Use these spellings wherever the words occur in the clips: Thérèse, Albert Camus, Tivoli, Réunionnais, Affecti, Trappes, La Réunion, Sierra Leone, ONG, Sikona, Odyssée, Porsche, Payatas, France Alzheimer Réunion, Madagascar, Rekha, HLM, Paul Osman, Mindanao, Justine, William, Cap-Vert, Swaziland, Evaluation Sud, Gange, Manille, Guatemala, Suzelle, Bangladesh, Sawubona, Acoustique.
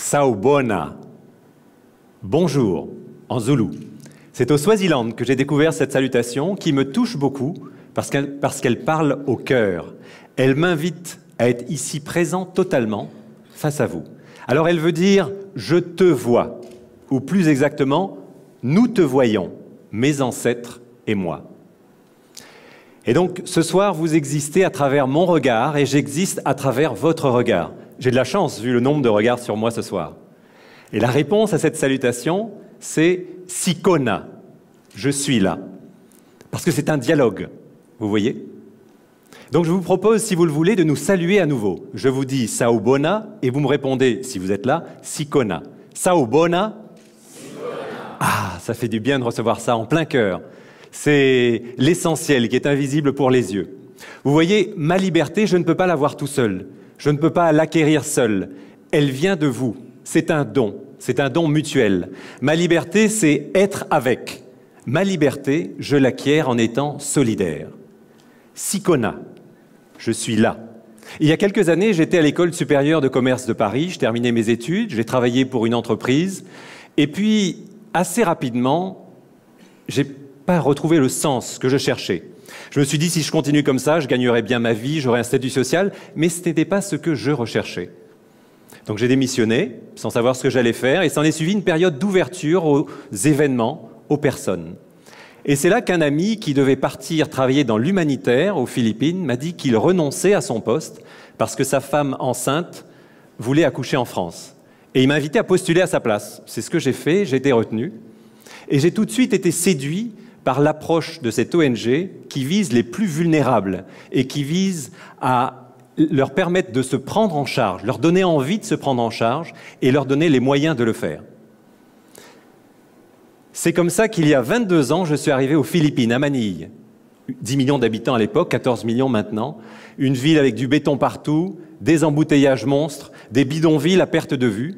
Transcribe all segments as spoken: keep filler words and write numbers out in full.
Sawubona. Bonjour, en zoulou. C'est au Swaziland que j'ai découvert cette salutation qui me touche beaucoup parce qu'elle parce qu'elle parle au cœur. Elle m'invite à être ici présent totalement face à vous. Alors elle veut dire « je te vois » ou plus exactement « nous te voyons, mes ancêtres et moi ». Et donc ce soir, vous existez à travers mon regard et j'existe à travers votre regard. J'ai de la chance vu le nombre de regards sur moi ce soir. Et la réponse à cette salutation, c'est « Sikona », je suis là. Parce que c'est un dialogue, vous voyez ? Donc je vous propose, si vous le voulez, de nous saluer à nouveau. Je vous dis « Sawubona » et vous me répondez, si vous êtes là, « Sikona ».« Sawubona » »« Sikona ». Ah, ça fait du bien de recevoir ça en plein cœur. C'est l'essentiel qui est invisible pour les yeux. Vous voyez, ma liberté, je ne peux pas l'avoir tout seul. Je ne peux pas l'acquérir seul. Elle vient de vous. C'est un don. C'est un don mutuel. Ma liberté, c'est être avec. Ma liberté, je l'acquiers en étant solidaire. Sikona, je suis là. Il y a quelques années, j'étais à l'école supérieure de commerce de Paris, je terminais mes études, j'ai travaillé pour une entreprise, et puis, assez rapidement, j'ai pas retrouvé le sens que je cherchais. Je me suis dit, si je continue comme ça, je gagnerai bien ma vie, j'aurai un statut social, mais ce n'était pas ce que je recherchais. Donc j'ai démissionné, sans savoir ce que j'allais faire, et s'en est suivi une période d'ouverture aux événements, aux personnes. Et c'est là qu'un ami qui devait partir travailler dans l'humanitaire aux Philippines m'a dit qu'il renonçait à son poste parce que sa femme enceinte voulait accoucher en France. Et il m'a invité à postuler à sa place. C'est ce que j'ai fait, j'ai été retenu. Et j'ai tout de suite été séduit par l'approche de cette O N G qui vise les plus vulnérables et qui vise à leur permettre de se prendre en charge, leur donner envie de se prendre en charge et leur donner les moyens de le faire. C'est comme ça qu'il y a vingt-deux ans, je suis arrivé aux Philippines, à Manille. dix millions d'habitants à l'époque, quatorze millions maintenant. Une ville avec du béton partout, des embouteillages monstres, des bidonvilles à perte de vue.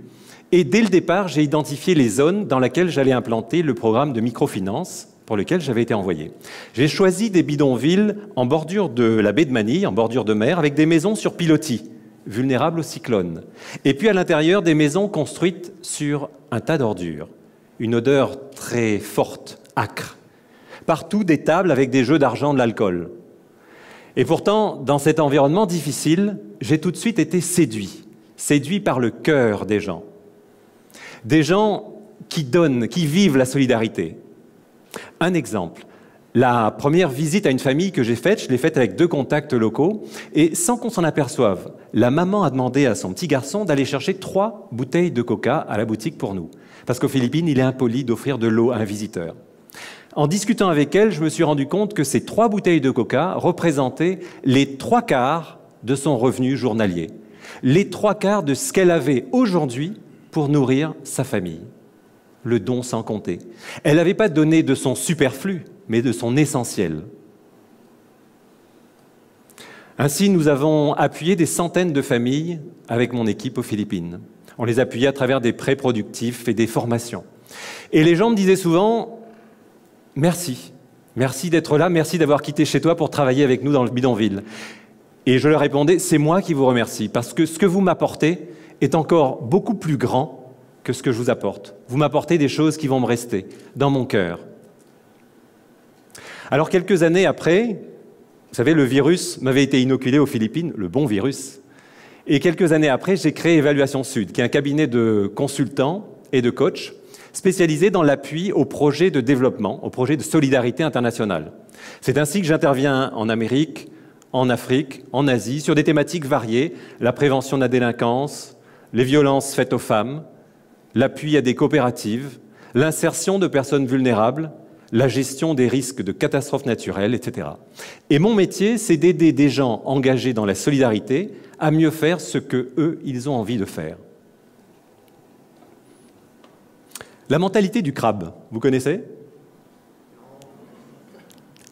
Et dès le départ, j'ai identifié les zones dans lesquelles j'allais implanter le programme de microfinance pour lequel j'avais été envoyé. J'ai choisi des bidonvilles en bordure de la baie de Manille, en bordure de mer, avec des maisons sur pilotis, vulnérables aux cyclones. Et puis à l'intérieur, des maisons construites sur un tas d'ordures. Une odeur très forte, âcre. Partout des tables avec des jeux d'argent, de l'alcool. Et pourtant, dans cet environnement difficile, j'ai tout de suite été séduit. Séduit par le cœur des gens. Des gens qui donnent, qui vivent la solidarité. Un exemple. La première visite à une famille que j'ai faite, je l'ai faite avec deux contacts locaux. Et sans qu'on s'en aperçoive, la maman a demandé à son petit garçon d'aller chercher trois bouteilles de coca à la boutique pour nous. Parce qu'aux Philippines, il est impoli d'offrir de l'eau à un visiteur. En discutant avec elle, je me suis rendu compte que ces trois bouteilles de coca représentaient les trois quarts de son revenu journalier. Les trois quarts de ce qu'elle avait aujourd'hui pour nourrir sa famille. Le don sans compter. Elle n'avait pas donné de son superflu, mais de son essentiel. Ainsi, nous avons appuyé des centaines de familles avec mon équipe aux Philippines. On les appuyait à travers des prêts productifs et des formations. Et les gens me disaient souvent « Merci, merci d'être là, merci d'avoir quitté chez toi pour travailler avec nous dans le bidonville. » Et je leur répondais « C'est moi qui vous remercie, parce que ce que vous m'apportez est encore beaucoup plus grand que ce que je vous apporte. Vous m'apportez des choses qui vont me rester dans mon cœur. » Alors quelques années après, vous savez, le virus m'avait été inoculé aux Philippines, le bon virus. Et quelques années après, j'ai créé Evaluation Sud, qui est un cabinet de consultants et de coachs spécialisé dans l'appui aux projets de développement, aux projets de solidarité internationale. C'est ainsi que j'interviens en Amérique, en Afrique, en Asie, sur des thématiques variées, la prévention de la délinquance, les violences faites aux femmes, l'appui à des coopératives, l'insertion de personnes vulnérables, la gestion des risques de catastrophes naturelles, et cetera. Et mon métier, c'est d'aider des gens engagés dans la solidarité à mieux faire ce que eux, ils ont envie de faire. La mentalité du crabe, vous connaissez ?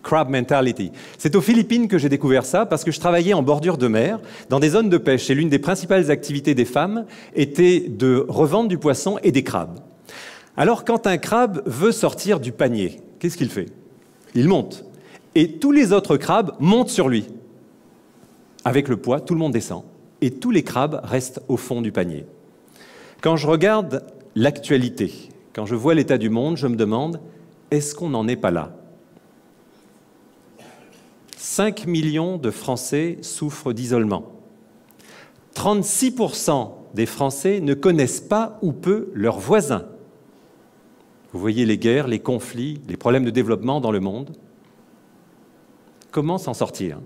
Crab mentality. C'est aux Philippines que j'ai découvert ça parce que je travaillais en bordure de mer, dans des zones de pêche, et l'une des principales activités des femmes était de revendre du poisson et des crabes. Alors quand un crabe veut sortir du panier, qu'est-ce qu'il fait ? Il monte. Et tous les autres crabes montent sur lui. Avec le poids, tout le monde descend. Et tous les crabes restent au fond du panier. Quand je regarde l'actualité, quand je vois l'état du monde, je me demande, est-ce qu'on n'en est pas là? cinq millions de Français souffrent d'isolement. trente-six pour cent des Français ne connaissent pas ou peu leurs voisins. Vous voyez les guerres, les conflits, les problèmes de développement dans le monde. Comment s'en sortir?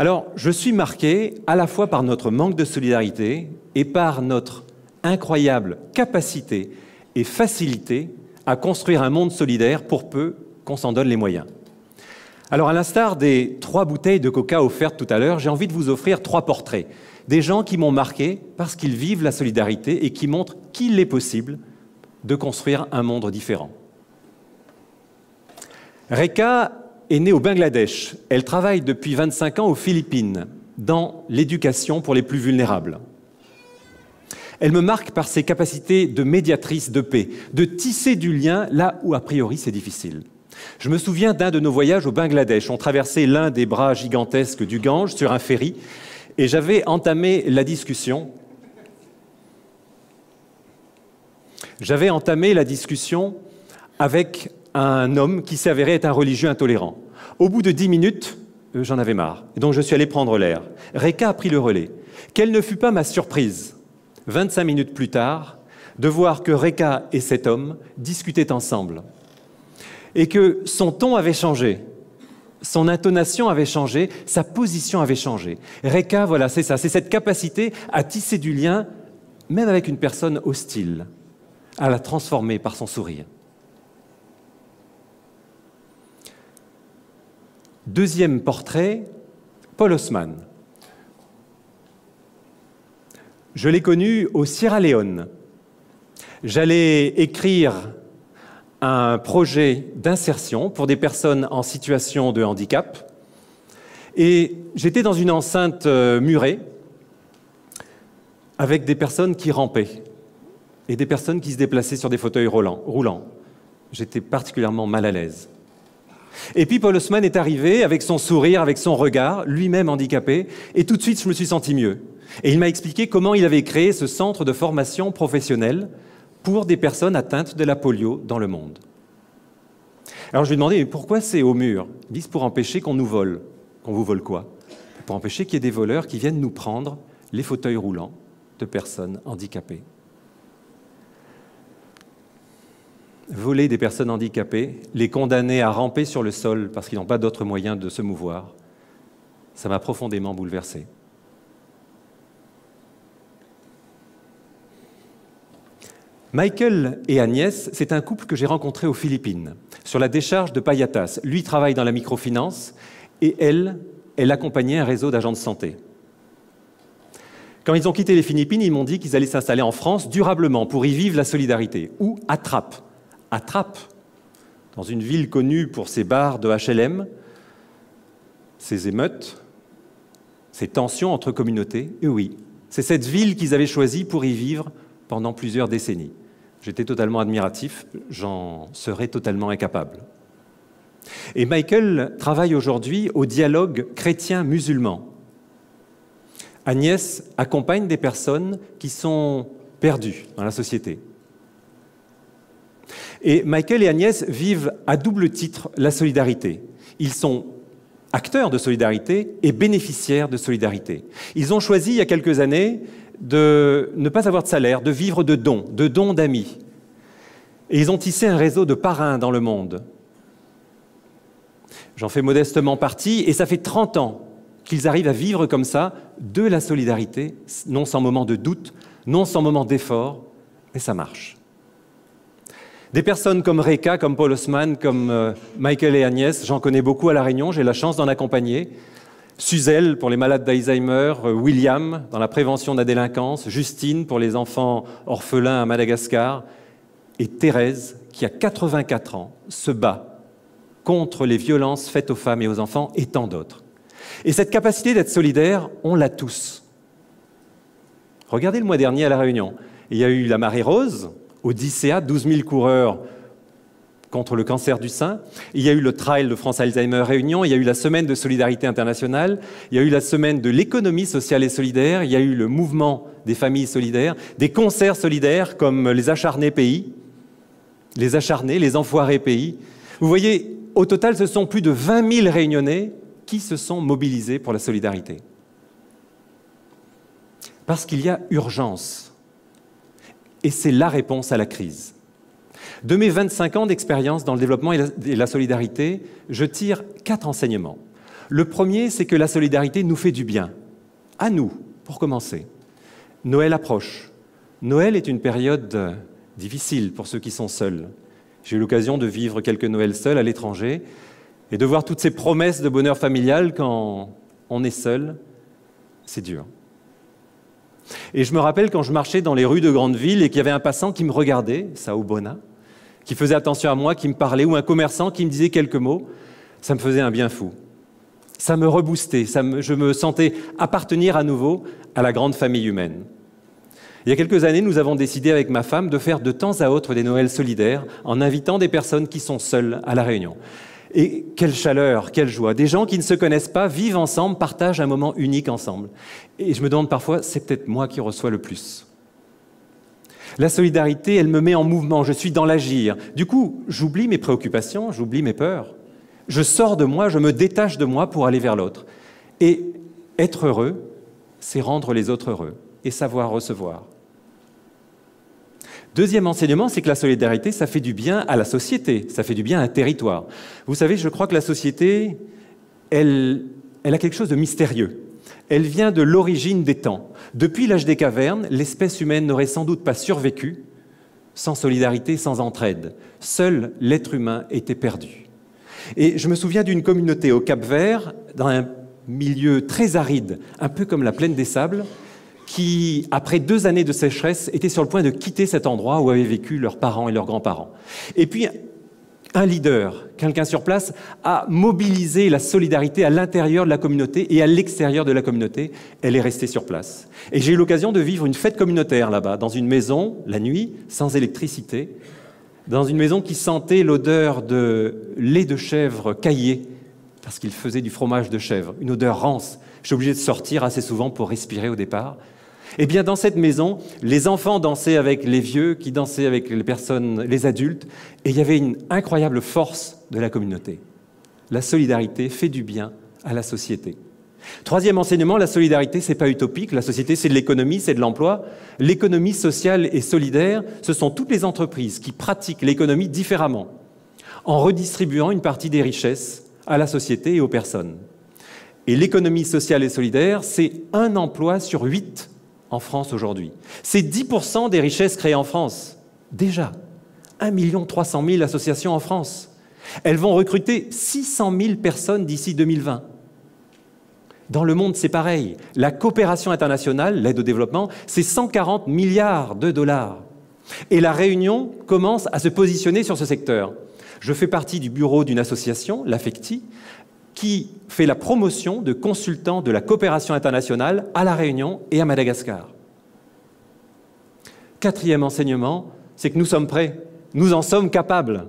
Alors, je suis marqué à la fois par notre manque de solidarité et par notre incroyable capacité et facilité à construire un monde solidaire pour peu qu'on s'en donne les moyens. Alors, à l'instar des trois bouteilles de coca offertes tout à l'heure, j'ai envie de vous offrir trois portraits. Des gens qui m'ont marqué parce qu'ils vivent la solidarité et qui montrent qu'il est possible de construire un monde différent. Rekha est née au Bangladesh. Elle travaille depuis vingt-cinq ans aux Philippines, dans l'éducation pour les plus vulnérables. Elle me marque par ses capacités de médiatrice de paix, de tisser du lien là où, a priori, c'est difficile. Je me souviens d'un de nos voyages au Bangladesh. On traversait l'un des bras gigantesques du Gange sur un ferry et j'avais entamé la discussion. J'avais entamé la discussion avec un homme qui s'avérait être un religieux intolérant. Au bout de dix minutes, euh, j'en avais marre. Et donc je suis allé prendre l'air. Rekha a pris le relais. Quelle ne fut pas ma surprise, vingt-cinq minutes plus tard, de voir que Rekha et cet homme discutaient ensemble. Et que son ton avait changé, son intonation avait changé, sa position avait changé. Rekha, voilà, c'est ça. C'est cette capacité à tisser du lien, même avec une personne hostile, à la transformer par son sourire. Deuxième portrait, Paul Osman. Je l'ai connu au Sierra Leone. J'allais écrire un projet d'insertion pour des personnes en situation de handicap. Et j'étais dans une enceinte murée avec des personnes qui rampaient et des personnes qui se déplaçaient sur des fauteuils roulants. J'étais particulièrement mal à l'aise. Et puis Paul Osman est arrivé avec son sourire, avec son regard, lui-même handicapé, et tout de suite je me suis senti mieux. Et il m'a expliqué comment il avait créé ce centre de formation professionnelle pour des personnes atteintes de la polio dans le monde. Alors je lui ai demandé, mais pourquoi c'est au mur? Ils disent pour empêcher qu'on nous vole. Qu'on vous vole quoi? Pour empêcher qu'il y ait des voleurs qui viennent nous prendre les fauteuils roulants de personnes handicapées. Voler des personnes handicapées, les condamner à ramper sur le sol parce qu'ils n'ont pas d'autres moyens de se mouvoir, ça m'a profondément bouleversé. Michael et Agnès, c'est un couple que j'ai rencontré aux Philippines, sur la décharge de Payatas. Lui travaille dans la microfinance et elle, elle accompagnait un réseau d'agents de santé. Quand ils ont quitté les Philippines, ils m'ont dit qu'ils allaient s'installer en France durablement pour y vivre la solidarité, ou à Trappes. À Trappes, dans une ville connue pour ses bars de H L M, ses émeutes, ses tensions entre communautés, et oui, c'est cette ville qu'ils avaient choisie pour y vivre pendant plusieurs décennies. J'étais totalement admiratif, j'en serais totalement incapable. Et Michael travaille aujourd'hui au dialogue chrétien-musulman. Agnès accompagne des personnes qui sont perdues dans la société. Et Michael et Agnès vivent à double titre la solidarité. Ils sont acteurs de solidarité et bénéficiaires de solidarité. Ils ont choisi, il y a quelques années, de ne pas avoir de salaire, de vivre de dons, de dons d'amis. Et ils ont tissé un réseau de parrains dans le monde. J'en fais modestement partie, et ça fait trente ans qu'ils arrivent à vivre comme ça, de la solidarité, non sans moment de doute, non sans moment d'effort, mais ça marche. Des personnes comme Rekha, comme Paul Osman, comme Michael et Agnès, j'en connais beaucoup à La Réunion, j'ai la chance d'en accompagner. Suzelle pour les malades d'Alzheimer, William dans la prévention de la délinquance, Justine pour les enfants orphelins à Madagascar, et Thérèse qui, à quatre-vingt-quatre ans, se bat contre les violences faites aux femmes et aux enfants et tant d'autres. Et cette capacité d'être solidaire, on l'a tous. Regardez le mois dernier à La Réunion, il y a eu la marée rose, Odyssée, douze mille coureurs contre le cancer du sein. Il y a eu le trial de France Alzheimer Réunion, il y a eu la semaine de solidarité internationale, il y a eu la semaine de l'économie sociale et solidaire, il y a eu le mouvement des familles solidaires, des concerts solidaires comme les acharnés pays, les acharnés, les enfoirés pays. Vous voyez, au total, ce sont plus de vingt mille Réunionnais qui se sont mobilisés pour la solidarité. Parce qu'il y a urgence. Et c'est la réponse à la crise. De mes vingt-cinq ans d'expérience dans le développement et la, et la solidarité, je tire quatre enseignements. Le premier, c'est que la solidarité nous fait du bien. À nous, pour commencer. Noël approche. Noël est une période difficile pour ceux qui sont seuls. J'ai eu l'occasion de vivre quelques Noëls seuls à l'étranger et de voir toutes ces promesses de bonheur familial quand on est seul, c'est dur. Et je me rappelle quand je marchais dans les rues de grandes villes et qu'il y avait un passant qui me regardait, Sawubona, qui faisait attention à moi, qui me parlait, ou un commerçant qui me disait quelques mots, ça me faisait un bien fou. Ça me reboostait, ça me, je me sentais appartenir à nouveau à la grande famille humaine. Il y a quelques années, nous avons décidé avec ma femme de faire de temps à autre des Noëls solidaires en invitant des personnes qui sont seules à La Réunion. Et quelle chaleur, quelle joie. Des gens qui ne se connaissent pas vivent ensemble, partagent un moment unique ensemble. Et je me demande parfois, c'est peut-être moi qui reçois le plus. La solidarité, elle me met en mouvement, je suis dans l'agir. Du coup, j'oublie mes préoccupations, j'oublie mes peurs. Je sors de moi, je me détache de moi pour aller vers l'autre. Et être heureux, c'est rendre les autres heureux et savoir recevoir. Deuxième enseignement, c'est que la solidarité, ça fait du bien à la société, ça fait du bien à un territoire. Vous savez, je crois que la société, elle, elle a quelque chose de mystérieux. Elle vient de l'origine des temps. Depuis l'âge des cavernes, l'espèce humaine n'aurait sans doute pas survécu sans solidarité, sans entraide. Seul l'être humain était perdu. Et je me souviens d'une communauté au Cap-Vert, dans un milieu très aride, un peu comme la plaine des sables, qui, après deux années de sécheresse, étaient sur le point de quitter cet endroit où avaient vécu leurs parents et leurs grands-parents. Et puis, un leader, quelqu'un sur place, a mobilisé la solidarité à l'intérieur de la communauté et à l'extérieur de la communauté. Elle est restée sur place. Et j'ai eu l'occasion de vivre une fête communautaire là-bas, dans une maison, la nuit, sans électricité, dans une maison qui sentait l'odeur de lait de chèvre caillé, parce qu'il faisait du fromage de chèvre, une odeur rance. Je suis obligé de sortir assez souvent pour respirer au départ. Eh bien, dans cette maison, les enfants dansaient avec les vieux, qui dansaient avec les personnes, les adultes, et il y avait une incroyable force de la communauté. La solidarité fait du bien à la société. Troisième enseignement, la solidarité, c'est pas utopique. La société, c'est de l'économie, c'est de l'emploi. L'économie sociale et solidaire, ce sont toutes les entreprises qui pratiquent l'économie différemment, en redistribuant une partie des richesses à la société et aux personnes. Et l'économie sociale et solidaire, c'est un emploi sur huit en France aujourd'hui. C'est dix pour cent des richesses créées en France. Déjà, un million trois cent mille associations en France. Elles vont recruter six cent mille personnes d'ici deux mille vingt. Dans le monde, c'est pareil. La coopération internationale, l'aide au développement, c'est cent quarante milliards de dollars. Et La Réunion commence à se positionner sur ce secteur. Je fais partie du bureau d'une association, l'Affecti, qui fait la promotion de consultants de la coopération internationale à La Réunion et à Madagascar. Quatrième enseignement, c'est que nous sommes prêts, nous en sommes capables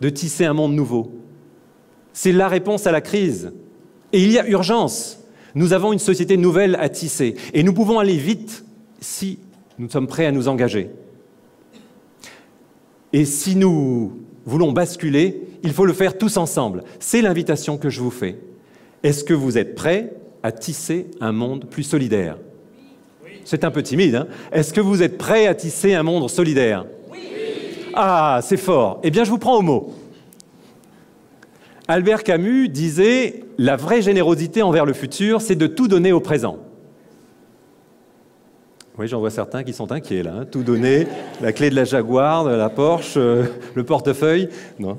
de tisser un monde nouveau. C'est la réponse à la crise. Et il y a urgence. Nous avons une société nouvelle à tisser. Et nous pouvons aller vite si nous sommes prêts à nous engager. Et si nous voulons basculer, il faut le faire tous ensemble. C'est l'invitation que je vous fais. Est-ce que vous êtes prêts à tisser un monde plus solidaire? Oui. C'est un peu timide, hein? Est-ce que vous êtes prêts à tisser un monde solidaire? Oui. Ah, c'est fort. Eh bien, je vous prends au mot. Albert Camus disait « La vraie générosité envers le futur, c'est de tout donner au présent ». Oui, j'en vois certains qui sont inquiets, là. Hein. Tout donner, la clé de la Jaguar, de la Porsche, euh, le portefeuille. Non,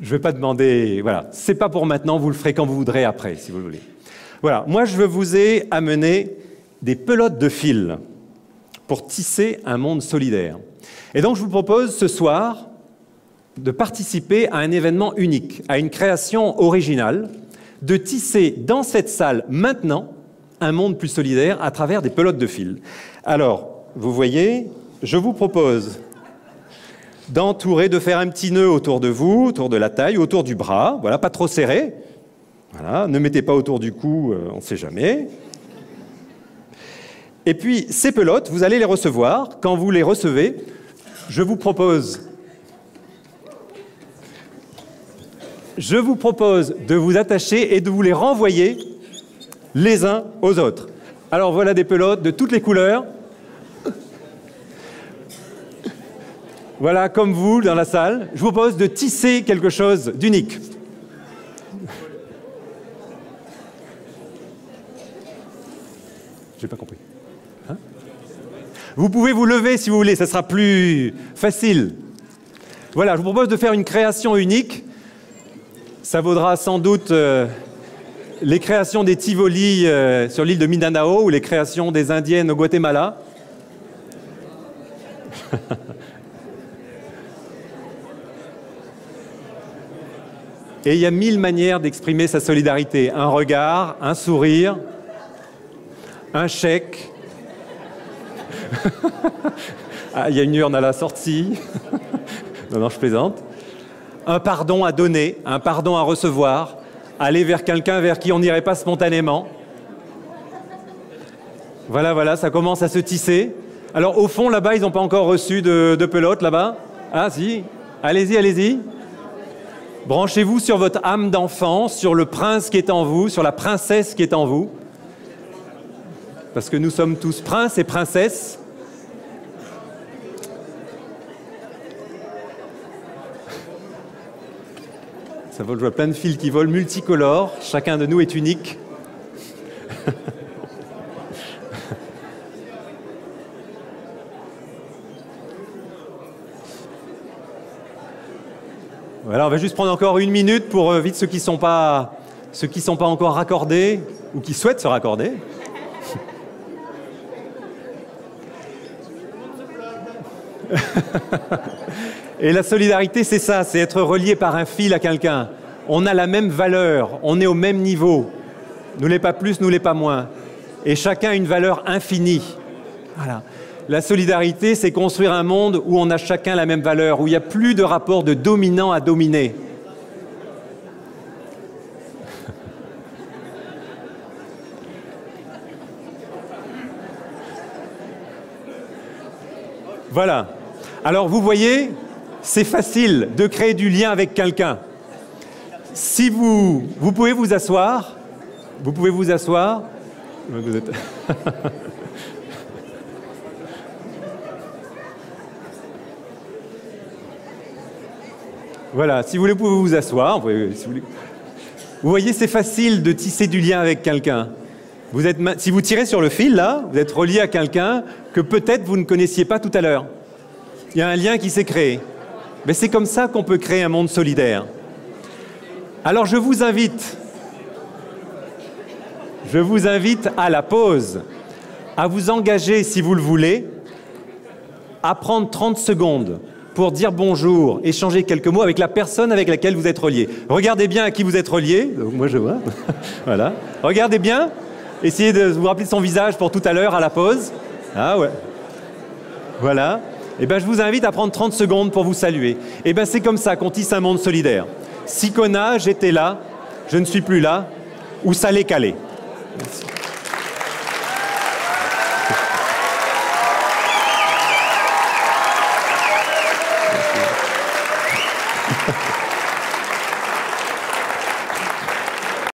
je ne vais pas demander... Voilà, c'est pas pour maintenant, vous le ferez quand vous voudrez après, si vous voulez. Voilà, moi, je vous ai amené des pelotes de fil pour tisser un monde solidaire. Et donc, je vous propose ce soir de participer à un événement unique, à une création originale, de tisser dans cette salle, maintenant, un monde plus solidaire à travers des pelotes de fil. Alors, vous voyez, je vous propose d'entourer, de faire un petit nœud autour de vous, autour de la taille, autour du bras, voilà, pas trop serré. Voilà, ne mettez pas autour du cou, euh, on ne sait jamais. Et puis, ces pelotes, vous allez les recevoir. Quand vous les recevez, je vous propose... Je vous propose de vous attacher et de vous les renvoyer les uns aux autres. Alors voilà des pelotes de toutes les couleurs. Voilà, comme vous, dans la salle. Je vous propose de tisser quelque chose d'unique. J'ai pas compris. Hein ? Vous pouvez vous lever si vous voulez, ça sera plus facile. Voilà, je vous propose de faire une création unique. Ça vaudra sans doute euh, les créations des Tivoli euh, sur l'île de Mindanao ou les créations des Indiennes au Guatemala. Et il y a mille manières d'exprimer sa solidarité. Un regard, un sourire, un chèque. Ah, il y a une urne à la sortie. Non, non, je plaisante. Un pardon à donner, un pardon à recevoir, aller vers quelqu'un vers qui on n'irait pas spontanément. Voilà, voilà, ça commence à se tisser. Alors, au fond, là-bas, ils n'ont pas encore reçu de, de pelote, là-bas. Ah, si. Allez-y, allez-y. Branchez-vous sur votre âme d'enfant, sur le prince qui est en vous, sur la princesse qui est en vous. Parce que nous sommes tous princes et princesses. Ça vole, je vois plein de fils qui volent, multicolores. Chacun de nous est unique. Voilà, on va juste prendre encore une minute pour euh, vite ceux qui ne sont pas, ceux qui ne sont pas encore raccordés ou qui souhaitent se raccorder. Et la solidarité, c'est ça, c'est être relié par un fil à quelqu'un. On a la même valeur, on est au même niveau. Nous l'est pas plus, nous l'est pas moins. Et chacun a une valeur infinie. Voilà. La solidarité, c'est construire un monde où on a chacun la même valeur, où il n'y a plus de rapport de dominant à dominé. Voilà. Alors vous voyez... C'est facile de créer du lien avec quelqu'un. Si vous... Vous pouvez vous asseoir. Vous pouvez vous asseoir. Vous êtes... Voilà, si vous voulez, vous pouvez vous asseoir. Vous voyez, c'est facile de tisser du lien avec quelqu'un. Vous êtes... Si vous tirez sur le fil, là, vous êtes relié à quelqu'un que peut-être vous ne connaissiez pas tout à l'heure. Il y a un lien qui s'est créé. Mais c'est comme ça qu'on peut créer un monde solidaire. Alors je vous invite, je vous invite à la pause, à vous engager, si vous le voulez, à prendre trente secondes pour dire bonjour, échanger quelques mots avec la personne avec laquelle vous êtes relié. Regardez bien à qui vous êtes relié. Moi je vois. Voilà. Regardez bien. Essayez de vous rappeler son visage pour tout à l'heure à la pause. Ah ouais. Voilà. Eh bien, je vous invite à prendre trente secondes pour vous saluer. Eh bien, c'est comme ça qu'on tisse un monde solidaire. Sikona, j'étais là, je ne suis plus là, ou ça l'est calé. Merci. Merci.